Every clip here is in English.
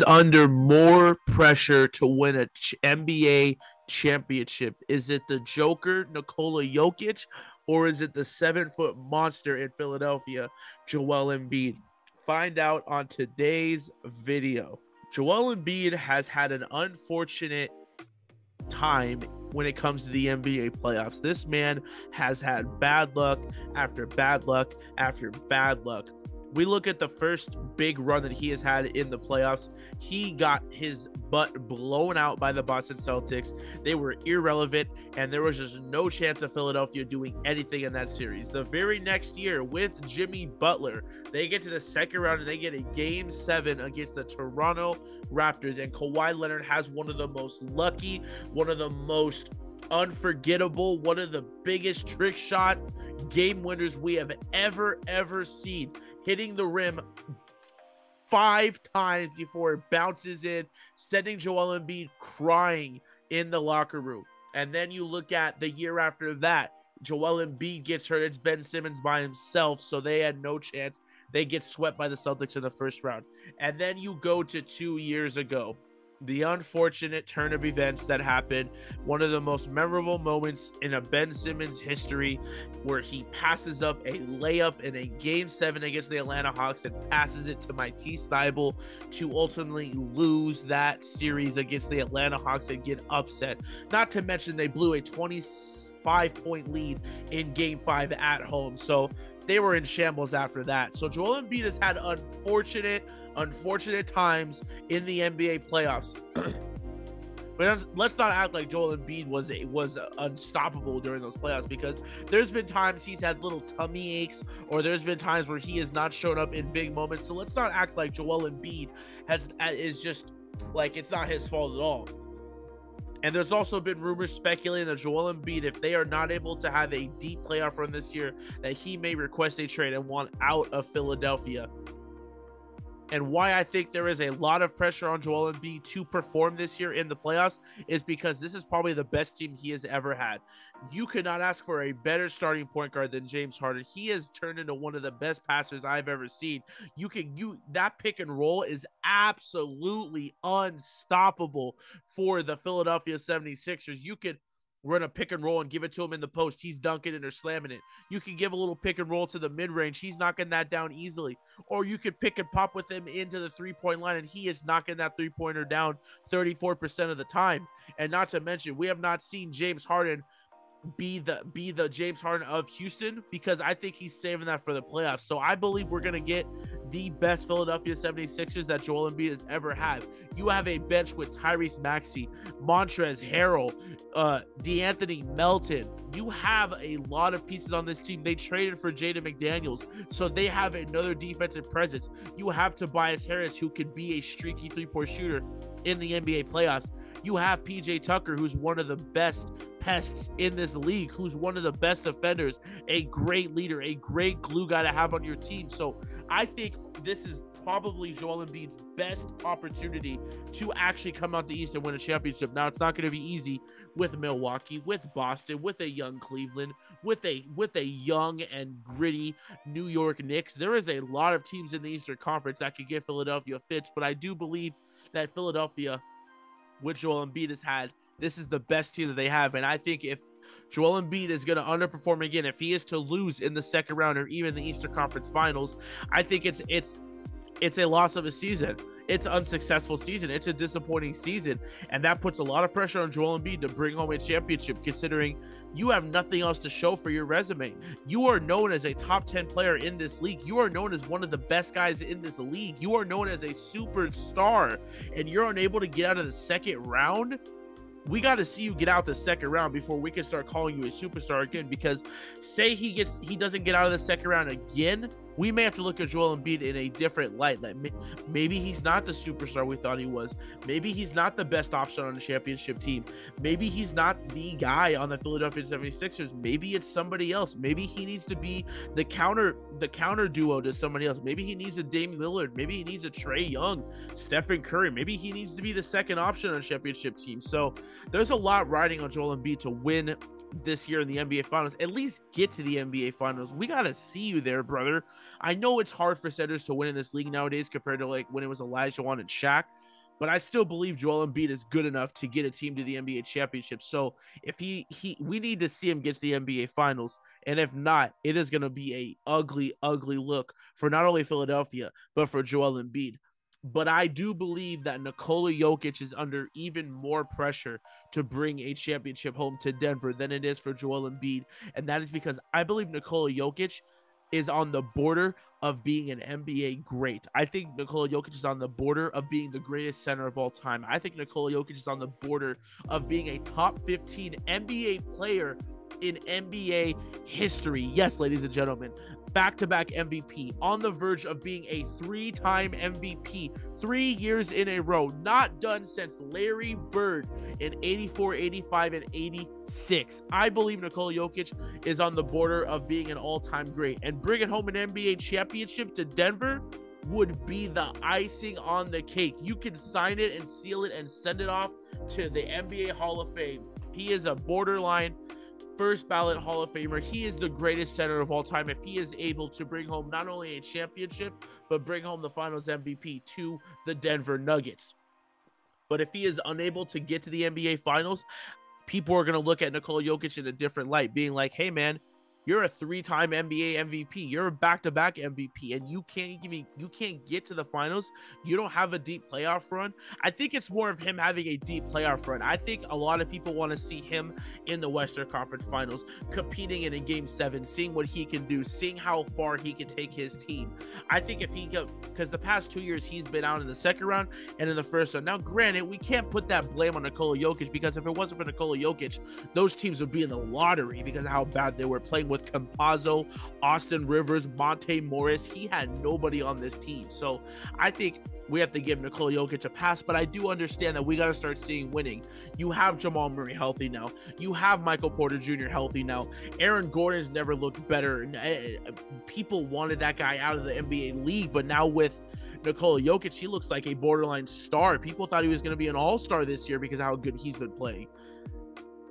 is under more pressure to win an NBA championship? Is it the Joker, Nikola Jokic, or is it the 7-foot monster in Philadelphia, Joel Embiid? Find out on today's video. Joel Embiid has had an unfortunate time when it comes to the NBA playoffs. This man has had bad luck after bad luck after bad luck. We look at the first big run that he has had in the playoffs. He got his butt blown out by the Boston Celtics. They were irrelevant, and there was just no chance of Philadelphia doing anything in that series. The very next year with Jimmy Butler, they get to the second round, and they get a Game 7 against the Toronto Raptors, and Kawhi Leonard has one of the most lucky, one of the most unforgettable, one of the biggest trick shot game winners we have ever seen, hitting the rim 5 times before it bounces in, sending Joel Embiid crying in the locker room. And then you look at the year after that, Joel Embiid gets hurt. It's Ben Simmons by himself, so they had no chance. They get swept by the Celtics in the first round. And then you go to 2 years ago, the unfortunate turn of events that happened, one of the most memorable moments in a Ben Simmons history, where he passes up a layup in a Game 7 against the Atlanta Hawks and passes it to Matisse Thybulle to ultimately lose that series against the Atlanta Hawks and get upset. Not to mention they blew a 25-point lead in Game 5 at home, so they were in shambles after that. So Joel Embiid has had unfortunate times in the NBA playoffs. But let's not act like Joel Embiid was unstoppable during those playoffs, because there's been times he's had little tummy aches, or there's been times where he has not shown up in big moments. So let's not act like Joel Embiid is just like it's not his fault at all. And there's also been rumors speculating that Joel Embiid, if they are not able to have a deep playoff run this year, that he may request a trade and want out of Philadelphia. And why I think there is a lot of pressure on Joel Embiid to perform this year in the playoffs is because this is probably the best team he has ever had. You could not ask for a better starting point guard than James Harden. He has turned into one of the best passers I've ever seen. That pick and roll is absolutely unstoppable for the Philadelphia 76ers. You could run a pick and roll and give it to him in the post. He's dunking it or slamming it. You can give a little pick and roll to the mid-range. He's knocking that down easily. Or you could pick and pop with him into the three-point line, and he is knocking that three-pointer down 34% of the time. And not to mention, we have not seen James Harden be the James Harden of Houston, because I think he's saving that for the playoffs. So I believe we're going to get the best Philadelphia 76ers that Joel Embiid has ever had. You have a bench with Tyrese Maxey, Montrez Harrell, DeAnthony Melton. You have a lot of pieces on this team. They traded for Jaden McDaniels, so they have another defensive presence. You have Tobias Harris, who could be a streaky three-point shooter in the NBA playoffs. You have PJ Tucker, who's one of the best pests in this league, who's one of the best defenders, a great leader, a great glue guy to have on your team. So I think this is probably Joel Embiid's best opportunity to actually come out the East and win a championship. Now, it's not going to be easy with Milwaukee, with Boston, with a young Cleveland, with a young and gritty New York Knicks. There is a lot of teams in the Eastern Conference that could give Philadelphia fits, but I do believe that Philadelphia, which Joel Embiid has had, this is the best team that they have. And I think if Joel Embiid is going to underperform again, if he is to lose in the second round or even the Eastern Conference Finals, I think it's a loss of a season. It's an unsuccessful season. It's a disappointing season. And that puts a lot of pressure on Joel Embiid to bring home a championship, considering you have nothing else to show for your resume. You are known as a top 10 player in this league. You are known as one of the best guys in this league. You are known as a superstar, and you're unable to get out of the second round. We got to see you get out the second round before we can start calling you a superstar again, because say he doesn't get out of the second round again, we may have to look at Joel Embiid in a different light. Like, maybe he's not the superstar we thought he was. Maybe he's not the best option on a championship team. Maybe he's not the guy on the Philadelphia 76ers. Maybe it's somebody else. Maybe he needs to be the counter duo to somebody else. Maybe he needs a Dame Lillard. Maybe he needs a Trey Young, Stephen Curry. Maybe he needs to be the second option on a championship team. So there's a lot riding on Joel Embiid to win this year in the NBA Finals. At least get to the NBA Finals. We got to see you there, brother. I know it's hard for centers to win in this league nowadays compared to like when it was Olajuwon and Shaq, But I still believe Joel Embiid is good enough to get a team to the NBA championship. So if we need to see him get to the NBA finals. And if not, it is going to be a ugly, ugly look for not only Philadelphia, but for Joel Embiid. But I do believe that Nikola Jokic is under even more pressure to bring a championship home to Denver than it is for Joel Embiid. And that is because I believe Nikola Jokic is on the border of being an NBA great. I think Nikola Jokic is on the border of being the greatest center of all time. I think Nikola Jokic is on the border of being a top 15 NBA player in NBA history. Yes, ladies and gentlemen, back-to-back MVP, on the verge of being a three-time MVP, 3 years in a row, not done since Larry Bird in 84, 85, and 86. I believe Nikola Jokic is on the border of being an all-time great, and bringing home an NBA championship to Denver would be the icing on the cake. You can sign it and seal it and send it off to the NBA Hall of Fame. He is a borderline first ballot Hall of Famer. He is the greatest center of all time if he is able to bring home not only a championship, but bring home the finals MVP to the Denver Nuggets. But if he is unable to get to the NBA finals, people are going to look at Nikola Jokic in a different light, being like, hey man, you're a three-time NBA MVP. You're a back-to-back MVP, and you can't get to the finals. You don't have a deep playoff run. I think it's more of him having a deep playoff run. I think a lot of people want to see him in the Western Conference Finals, competing in a Game 7, seeing what he can do, seeing how far he can take his team. I think if he could, because the past 2 years he's been out in the second round and in the first round. Now, granted, we can't put that blame on Nikola Jokic, because if it wasn't for Nikola Jokic, those teams would be in the lottery because of how bad they were playing with Campazo, Austin Rivers, Monte Morris. He had nobody on this team. So I think we have to give Nikola Jokic a pass, but I do understand that we got to start seeing winning. You have Jamal Murray healthy now. You have Michael Porter Jr. healthy now. Aaron Gordon's never looked better. People wanted that guy out of the NBA league, but now with Nikola Jokic, he looks like a borderline star. People thought he was going to be an all-star this year because of how good he's been playing.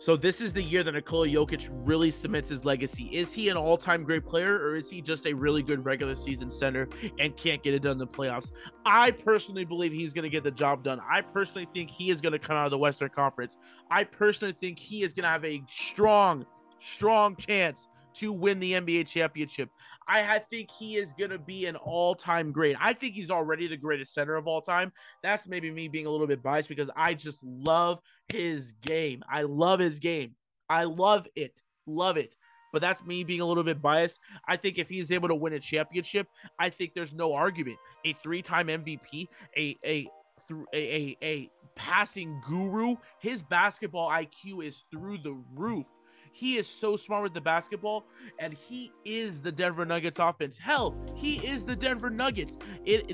So this is the year that Nikola Jokic really cements his legacy. Is he an all-time great player, or is he just a really good regular season center and can't get it done in the playoffs? I personally believe he's going to get the job done. I personally think he is going to come out of the Western Conference. I personally think he is going to have a strong, strong chance to win the NBA championship. I think he is going to be an all-time great. I think he's already the greatest center of all time. That's maybe me being a little bit biased because I just love his game. I love his game. I love it. Love it. But that's me being a little bit biased. I think if he's able to win a championship, I think there's no argument. A three-time MVP, a passing guru, his basketball IQ is through the roof. He is so smart with the basketball, and he is the Denver Nuggets offense. Hell, he is the Denver Nuggets.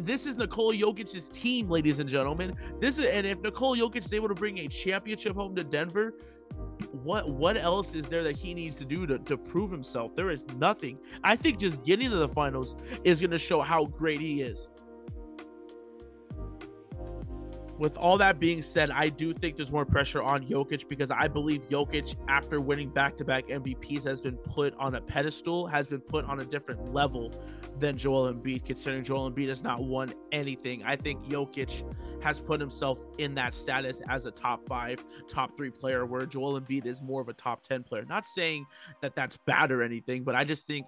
This is Nikola Jokic's team, ladies and gentlemen. And if Nikola Jokic is able to bring a championship home to Denver, what else is there that he needs to do to prove himself? There is nothing. I think just getting to the finals is going to show how great he is. With all that being said, I do think there's more pressure on Jokic because I believe Jokic, after winning back-to-back MVPs, has been put on a pedestal, has been put on a different level than Joel Embiid, considering Joel Embiid has not won anything. I think Jokic has put himself in that status as a top 5, top 3 player, where Joel Embiid is more of a top 10 player. Not saying that that's bad or anything, but I just think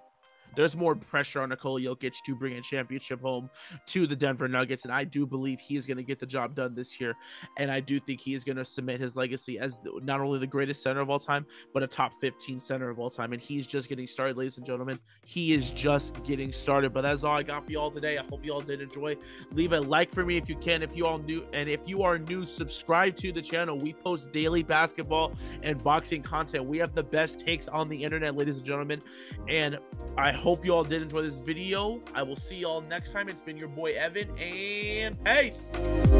there's more pressure on Nikola Jokic to bring a championship home to the Denver Nuggets, and I do believe he is going to get the job done this year, and I do think he is going to cement his legacy as not only the greatest center of all time, but a top 15 center of all time, and he's just getting started, ladies and gentlemen. He is just getting started, but that's all I got for y'all today. I hope y'all did enjoy. Leave a like for me if you can. If you all new, and if you are new, subscribe to the channel. We post daily basketball and boxing content. We have the best takes on the internet, ladies and gentlemen, and I hope you all did enjoy this video. I will see y'all next time. It's been your boy Evan, and peace.